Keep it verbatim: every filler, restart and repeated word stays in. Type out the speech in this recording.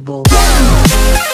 possible.